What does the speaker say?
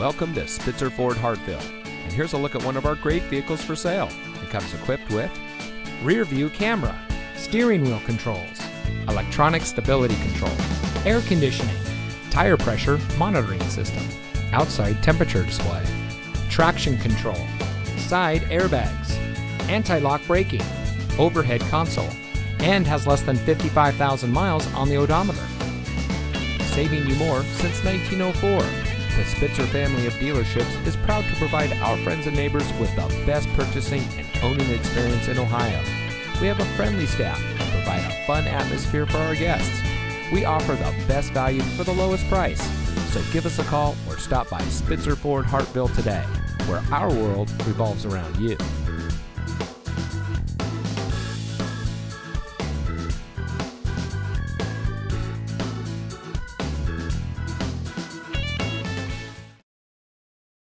Welcome to Spitzer Ford Hartville, and here's a look at one of our great vehicles for sale. It comes equipped with rear view camera, steering wheel controls, electronic stability control, air conditioning, tire pressure monitoring system, outside temperature display, traction control, side airbags, anti-lock braking, overhead console, and has less than 55,000 miles on the odometer. Saving you more since 1904. The Spitzer family of dealerships is proud to provide our friends and neighbors with the best purchasing and owning experience in Ohio. We have a friendly staff and provide a fun atmosphere for our guests. We offer the best value for the lowest price. So give us a call or stop by Spitzer Ford Hartville today, where our world revolves around you.